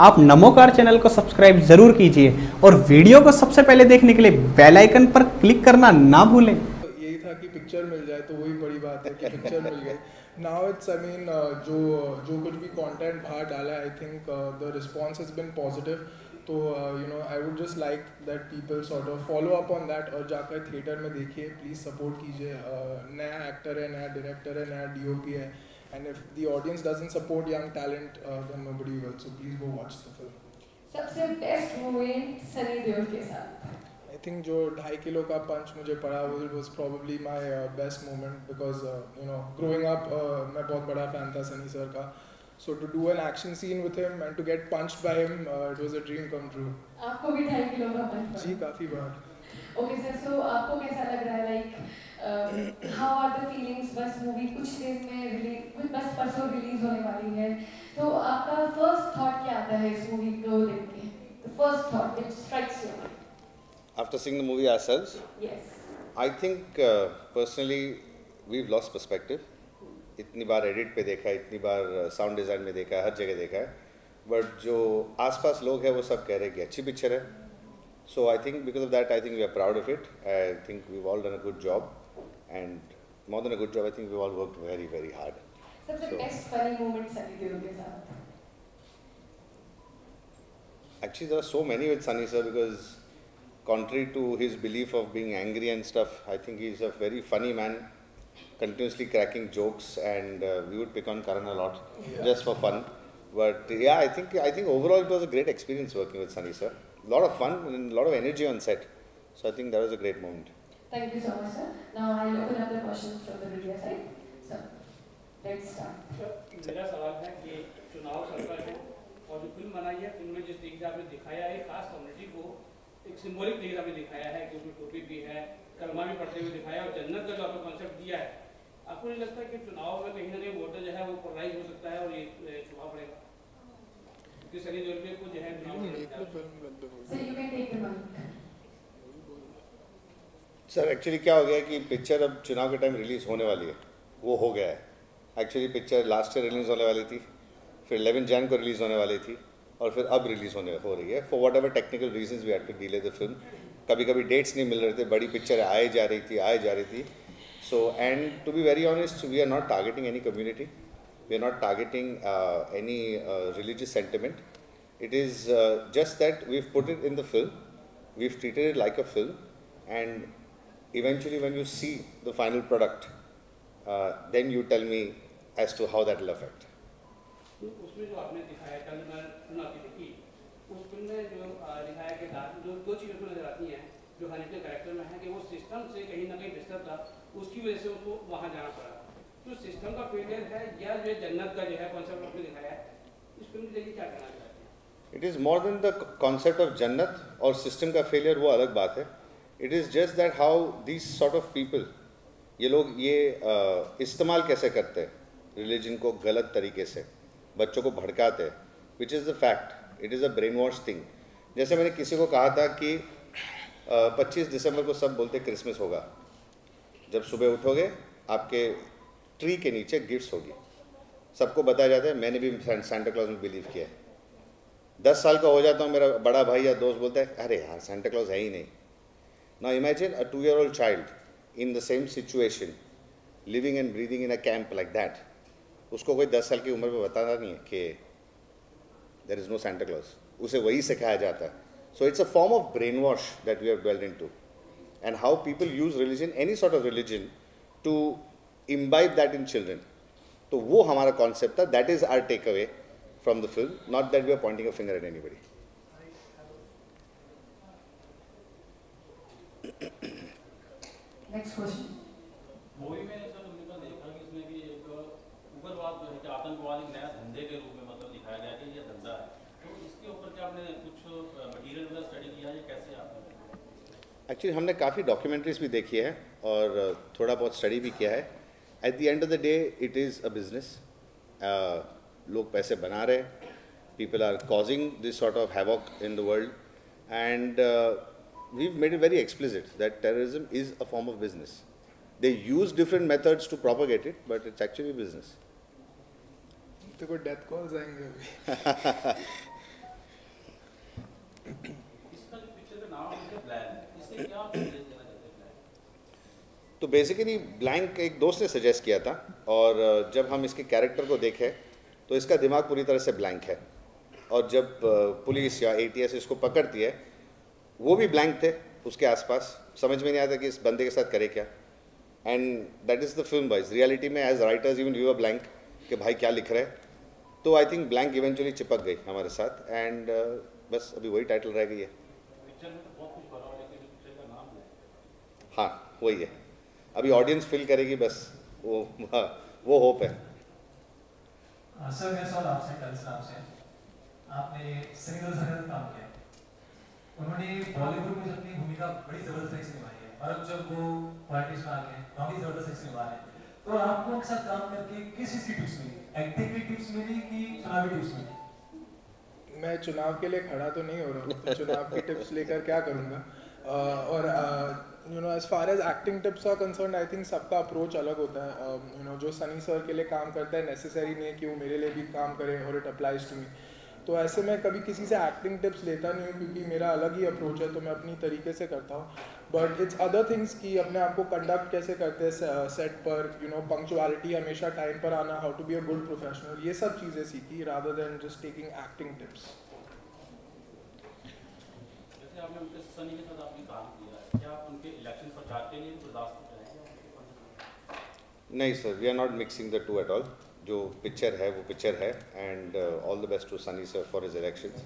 आप नमोकार चैनल को सब्सक्राइब जरूर कीजिए और वीडियो को सबसे पहले देखने के लिए बेल आइकन पर क्लिक करना ना भूलें। यही था कि पिक्चर मिल जाए तो वही बड़ी बात है कि पिक्चर मिल गई। नाउ इट्स आई मीन जो कुछ भी कंटेंट बाहर डाला I think the response has been positive. तो you know I would just like that people sort of follow up on that और जाकर थिएटर में देखिए, प्लीज़ सपोर्ट कीजिए। नया एक्टर है, नया डायरेक्टर है, नया DOP है, and if the audience doesn't support young talent then nobody will, so please go watch the film. सबसे बेस्ट मोमेंट सनी देओल के साथ आई थिंक जो 2.5 किलो का पंच मुझे पड़ा वो was probably my best moment because you know growing up मैं बहुत बड़ा फैन था सनी सर का, so to do an action scene with him and to get punched by him it was a dream come true. आपको भी 2.5 kilo का पंच पड़ा? जी, काफी बार। ओके सर, सो आपको कैसा लग रहा है, like how are the feelings? बस मूवी कुछ देर में रिलीज, बस परसों रिलीज होने वाली है, तो आपका फर्स्ट थॉट क्या आता है इस मूवी को देख के? The first thought which strikes you after seeing the movie ourselves? Yes, I think personally we have lost perspective. इतनी बार एडिट पे देखा है, इतनी बार साउंड डिज़ाइन में देखा है, हर जगह देखा है, बट जो आसपास लोग हैं वो सब कह रहे हैं कि अच्छी पिक्चर है। So I think because of that, I think we are proud of it. I think we've all done a good job, and more than a good job, I think we've all worked very, very hard. So the best funny moment Sunny Deol ke saath? Actually, there are so many with Sunny sir because, contrary to his belief of being angry and stuff, I think he's a very funny man, continuously cracking jokes, and we would pick on Karan a lot just for fun. But yeah, I think overall it was a great experience working with Sunny sir. Lot of fun and lot of energy on set, so I think that was a great moment. Thank you so much, sir. Now I'll open up the questions from the media side. So let's start. मेरा सवाल है कि चुनाव सरकार को और जो film बनाई है उनमें जिस तरीके से आपने दिखाया है खास कम्युनिटी को एक सिंबॉलिक तरीके से आपने दिखाया है कि उसमें टोपी भी है, कलमा भी पढ़ते हुए दिखाया और जन्नत का जो आपने कॉन्सेप्ट दिया है, आपको नहीं लगता कि चुनाव में कहीं ना कहीं वोटर जो है वो पोलराइज हो सकता है और ये चुनाव पड़ेगा? So you can take the mic. Sir, actually क्या हो गया कि पिक्चर अब चुनाव के टाइम रिलीज होने वाली है, वो हो गया है। Actually picture last year release होने वाली थी, फिर 11 जनवरी को रिलीज़ होने वाली थी और फिर अब रिलीज़ हो रही है। For whatever technical reason we had to delay the film. कभी कभी डेट्स नहीं मिल रहे थे, बड़ी पिक्चर आए जा रही थी। So and to be very honest we are not targeting any community, we are not targeting any religious sentiment. It is just that we've put it in the film, we've treated it like a film, and eventually when you see the final product then you tell me as to how that will affect. उसमें जो आपने दिखाया कल मैं सुना कि देखी उसमें जो दिखाया कि जो दो चीजें उसमें नजर आती हैं जो हर एक कैरेक्टर में है कि वो सिस्टम से कहीं ना कहीं डिस्टर्ब था, उसकी वजह से उसको वहां जाना पड़ा। तो सिस्टम का फेलियर है या जो जन्नत का जो है कॉन्सेप्ट आपने दिखाया इस फिल्म के लिए क्या कहना चाहते हैं? It is more than the concept of जन्नत और सिस्टम का फेलियर, वो अलग बात है। It is just that how this sort of people, ये लोग ये इस्तेमाल कैसे करते हैं रिलीजन को गलत तरीके से, बच्चों को भड़काते हैं, which is the fact. It is a brain wash thing. जैसे मैंने किसी को कहा था कि 25 दिसंबर को सब बोलते क्रिसमस होगा, जब सुबह उठोगे आपके ट्री के नीचे गिफ्ट्स होगी, सबको बताया जाता है। मैंने भी सांता क्लॉज में बिलीव किया है। 10 साल का हो जाता हूँ, मेरा बड़ा भाई या दोस्त बोलता है अरे यार सांता क्लॉज है ही नहीं। Now imagine a 2-year-old child in the same situation living and breathing in a camp like that. उसको कोई 10 साल की उम्र में बताना नहीं है कि there is no Santa Claus, उसे वही सिखाया जाता है। So it's a form of brain wash that we have डेल्ड into and how people use religion, any sort of religion to imbibe that in children. तो वो हमारा कॉन्सेप्ट था, that is our takeaway from the film, not that we are pointing a finger at anybody. Next question. Movie में sir हमने कहा देखा कि इसमें कि एक उग्रवाद जो है कि आतंकवाद एक नया धंधे के रूप में मतलब दिखाया गया कि ये धंधा है, तो इसके ऊपर क्या आपने कुछ मटेरियल वगैरह स्टडी किया है, कैसे आपने? एक्चुअली हमने काफ़ी डॉक्यूमेंट्रीज भी देखी है और थोड़ा बहुत स्टडी भी किया है। At the end of the day, it is a business. लोग पैसे बना रहे हैं, people are causing this sort of havoc in the world, and we've made it very explicit that terrorism is a form of business. They use different methods to propagate it, but it's actually business. तो कोई death calls आएंगे अभी। इसका picture का नाम है blank, इससे क्या आप संदेश देना चाहते हैं ब्लैंक? तो बेसिकली ब्लैंक एक दोस्त ने सजेस्ट किया था और जब हम इसके कैरेक्टर को देखें तो इसका दिमाग पूरी तरह से ब्लैंक है और जब पुलिस या ATS इसको पकड़ती है वो भी ब्लैंक थे उसके आसपास, समझ में नहीं आता कि इस बंदे के साथ करे क्या. And that is the film wise. Reality में as writers even we were blank कि भाई क्या लिख रहे हैं. तो आई थिंक ब्लैंक इवेंचुअली चिपक गई हमारे साथ एंड बस अभी वही टाइटल रह गई है. हाँ वही है, अभी ऑडियंस फील करेगी बस, वो होप है. सर मेरा सवाल आपसे, कल सर आपने सिंगल सैंगल काम किया, उन्होंने बॉलीवुड में अपनी भूमिका बड़ी जबरदस्त निभाई है और अब जब वो पॉलिटिक्स में आ गए वहाँ भी जबरदस्त निभा रहे हैं, तो आपको उनके साथ काम करके किस चीज़ की टिप्स मिली? एक्टिंग की टिप्स मिली कि चुनावी टिप्स मिली? मैं चुनाव के लिए खड़ा तो नहीं हो रहा हूँ, चुनाव की टिप्स लेकर क्या करूँगा. और you know as far as acting tips are concern, I think सबका अप्रोच अलग होता है. यू नो जो सनी सर के लिए काम करता है नेसेसरी नहीं है कि वो मेरे लिए भी काम करे और इट अप्लाइज टू मी. तो ऐसे मैं कभी किसी से एक्टिंग टिप्स लेता नहीं हूँ क्योंकि मेरा अलग ही अप्रोच है, तो मैं अपनी तरीके से करता हूँ. बट इट्स अदर थिंग्स कि अपने आप को कंडक्ट कैसे करते हैं सेट पर, यू नो पंक्चुअलिटी, हमेशा टाइम पर आना, how to be a good professional, ये सब चीज़ें सीखी rather than just taking acting tips. नहीं sir, we are not mixing the two at all. जो पिक्चर है वो पिक्चर है and all the best to Sunny sir for his elections.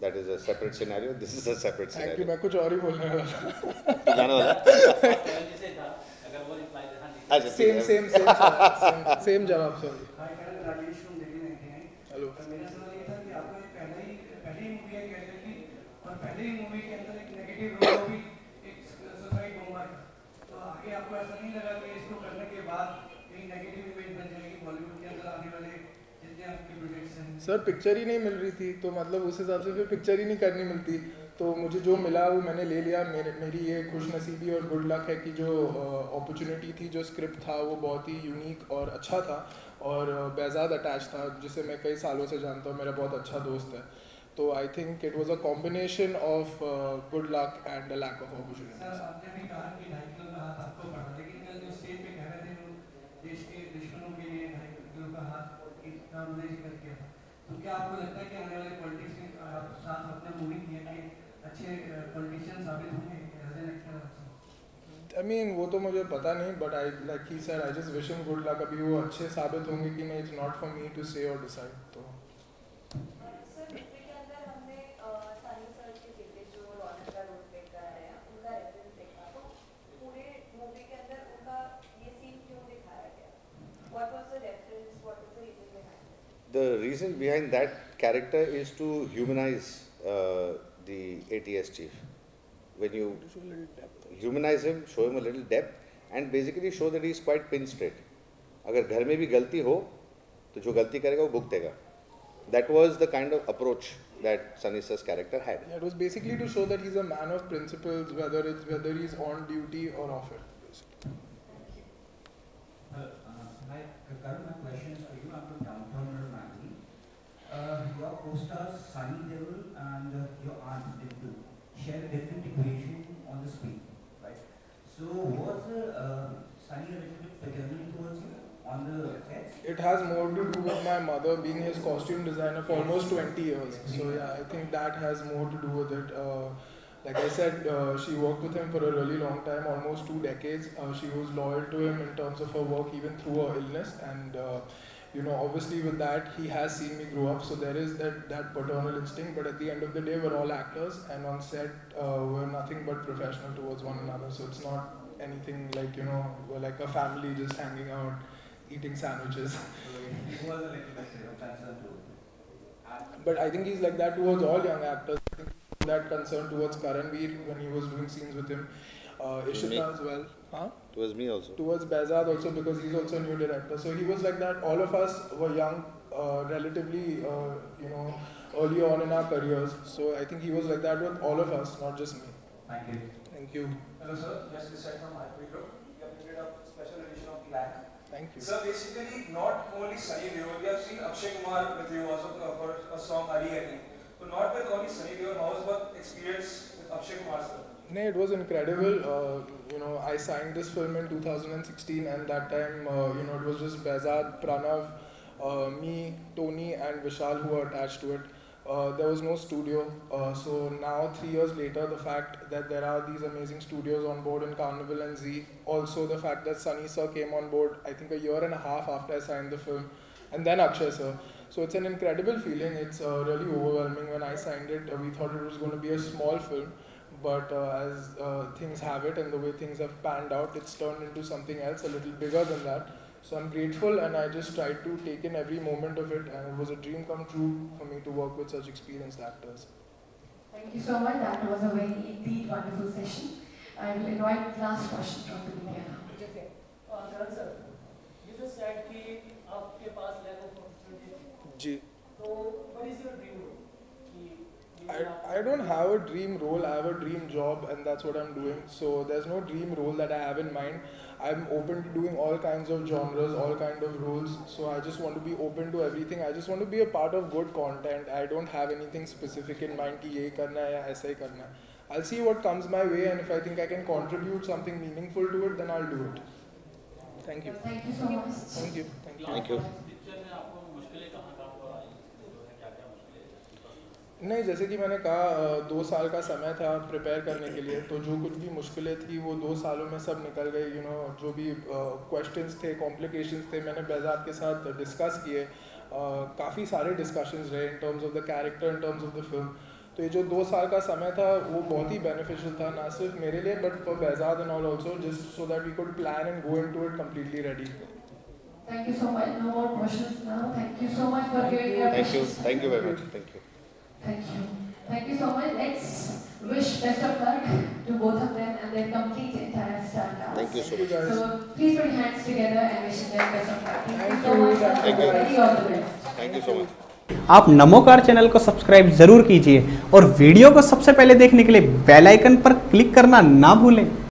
That is a separate scenario, this is a separate scenario. मैं कुछ और ही बोलने वाला जाने वाला अगर वो रिप्लाई देना नहीं, सेम जवाब. Sorry hi Karan, Rajesh from Delhi हैं. हेलो, मेरा सवाल ये था कि आपको पहली मूवी है कैसे की और पहली मूवी के अंदर एक नेगेटिव रोल भी एक सोसाइटी बॉम्बर, तो आगे आपको ऐसा नहीं लगा कि इसको करने के बाद एक नेगेटिव इमेज बन जाएगी बॉलीवुड के अंदर आने वाले जितने आपके प्रोजेक्ट्स हैं? सर पिक्चर ही नहीं मिल रही थी तो मतलब उस हिसाब से फिर पिक्चर ही नहीं करनी मिलती, तो मुझे जो मिला वो मैंने ले लिया. मेरी ये खुशनसीबी और गुड लक है कि जो अपॉर्चुनिटी थी, जो स्क्रिप्ट था वो बहुत ही यूनिक और अच्छा था और बेजाद अटैच था जिसे मैं कई सालों से जानता हूँ, मेरा बहुत अच्छा दोस्त है. तो I think it was a combination of good luck and a lack of opportunity. Sir आपने भी कहा कि 2.5 किलो का हाथ आपको पड़ा, लेकिन कल जो स्टेज पे कह रहे थे वो देश के दुश्मनों के लिए 2.5 किलो का हाथ इतना उल्लेख करके, तो क्या आपको लगता है कि आने वाले पॉलिटिक्स में आप साथ अपने मूवी किए कि अच्छे पॉलिटिशियन साबित होंगे as an actor? I mean, वो तो मुझे पता नहीं, but I like he sir I just wish him good luck. अभी वो अच्छे साबित होंगे कि नहीं, it's not for me to say और डिसाइड. तो the reason behind that character is to humanize the ATS chief. When you humanize him, show him a little depth and basically show that he is quite pin straight. Agar ghar mein bhi galti ho to jo galti karega wo bhugtega. That was the kind of approach that Sunny sir's character had. Yeah, it was basically to show that he is a man of principles, whether he is on duty or off it. Basically. I have a question for you. I'm from Downtown. Your co-stars Sunny Deol and your aunt Bindu share a different equation on the screen, right? So was Sunny a little bit paternal towards you on the set? It has more to do with my mother being his costume designer for almost 20 years. So yeah, I think that has more to do with it. Like I said, she worked with him for a really long time, almost 2 decades. She was loyal to him in terms of her work, even through her illness, and you know, obviously with that he has seen me grow up, so there is that paternal instinct. But at the end of the day, we're all actors, and on set we're nothing but professional towards one another. So it's not anything like, you know, we're like a family just hanging out, eating sandwiches. But I think he's like that towards all young actors. I think that concern towards Karanveer when he was doing scenes with him. Ishita as well. Huh? Towards me also. Towards Bezad also, because he's also a new director. So he was like that. All of us were young, relatively, you know, early on in our careers. So I think he was like that with all of us, not just me. Thank you. Thank you. Hello sir, just this side from my group. We have created a special edition of BLANK. Thank you. Sir, basically not only Sunny Deol, we have seen Akshay Kumar with you also for a song Ali. So not with only Sunny Deol, how was your experience with Akshay Kumar sir? No, it was incredible. You know, I sang this film in 2016, and that time, you know, it was just Bezad, Pranav, me, Tony, and Vishal who were attached to it. There was no studio. So now, 3 years later, the fact that there are these amazing studios on board in Carnival and Z, also the fact that Sunny sir came on board, I think a year and a half after I signed the film, and then Akshay sir. So it's an incredible feeling. It's really overwhelming. When I signed it, we thought it was going to be a small film, but as things have it and the way things have panned out, it's turned into something else, a little bigger than that. So I'm grateful, and I just tried to take in every moment of it, and it was a dream come true for me to work with such experienced actors. Thank you so much. That was a very indeed wonderful session. I will invite the last question from the media now. Karan sir, you just said that you have lack of opportunity. So what is your dream role? I don't have a dream role. I have a dream job, and that's what I'm doing. So there's no dream role that I have in mind. I'm open to doing all kinds of genres, all kinds of roles. So I just want to be open to everything. I just want to be a part of good content. I don't have anything specific in mind कि ये करना है या ऐसा ही करना है. I'll see what comes my way, and if I think I can contribute something meaningful to it, then I'll do it. Thank you. Thank you so much. Thank you. Thank you. Thank you. नहीं, जैसे कि मैंने कहा 2 साल का समय था prepare करने के लिए, तो जो कुछ भी मुश्किलें थी वो 2 सालों में सब निकल गई. यू नो, जो भी क्वेश्चंस थे, कॉम्प्लिकेशंस थे, मैंने बेजाद के साथ डिस्कस किए. काफ़ी सारे डिस्कशंस रहे in terms of the character, in terms of the film. तो ये जो 2 साल का समय था वो बहुत ही बेनिफिशियल था, ना सिर्फ मेरे लिए but for Behzad and all also, just so that we could plan and go into it completely ready. Thank you so much. No more questions now. Thank you so much for giving your questions. Thank you very much. Thank you. Thank you. Thank you so much. Let's wish best of luck to both of them and their complete entire star cast. Thank you so much. So please put hands together and wish them best of luck. Thank you so much. Thank you. Thank you so much. आप Namokar channel को subscribe जरूर कीजिए और video को सबसे पहले देखने के लिए बेल आइकन पर क्लिक करना ना भूलें.